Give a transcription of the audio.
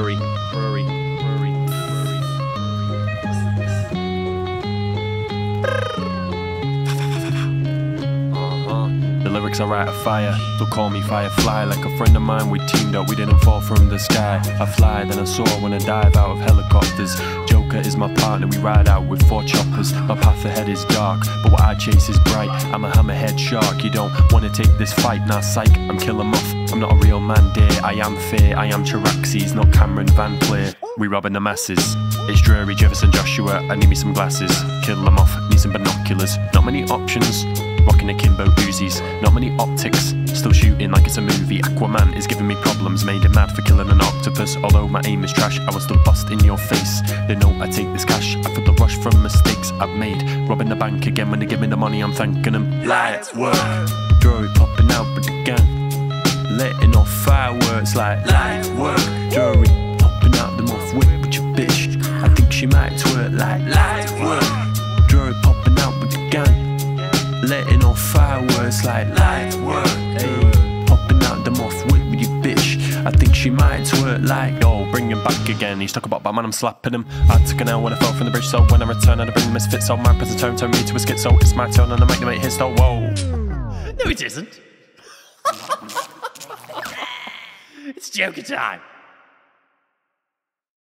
The lyrics are out of fire, they'll call me Firefly. Like a friend of mine, we teamed up, we didn't fall from the sky. I fly, then I soar when I dive out of helicopters. Joker is my partner, we ride out with four choppers. My path ahead is dark, but what I chase is bright. I'm a hammerhead shark, you don't wanna take this fight. Nah, psych, I'm Killer Moth, I'm not a real man, dear. I am fear, I am Charaxes, not Cameron van Cleer. We robbing the masses. It's Drury, Jervis and Joshua, I need me some glasses. Killer Moth, need some binoculars. Not many options. Rocking akimbo oozies, not many optics, still shooting like it's a movie. Aquaman is giving me problems, made him mad for killing an octopus. Although my aim is trash, I was still bust in your face. They know I take this cash, I feel the rush from mistakes I've made. Robbing the bank again, when they give me the money I'm thanking them. Lights work, Drury popping out with the gang, letting off fireworks like lights work, Drury popping out the muff whip with your bitch. I think she might twerk like lights work, Drury popping out with the gang, letting off fireworks like light work, ayy. Popping out the moth whip with you bitch, I think she might twerk like. Oh, bring him back again, he's talking about Batman, I'm slapping him. I took an L when I fell from the bridge, so when I return I'd bring the Misfits. So my present tone turned me to a skit, so it's my turn and I make the mate hit, so whoa. No it isn't. It's Joker time.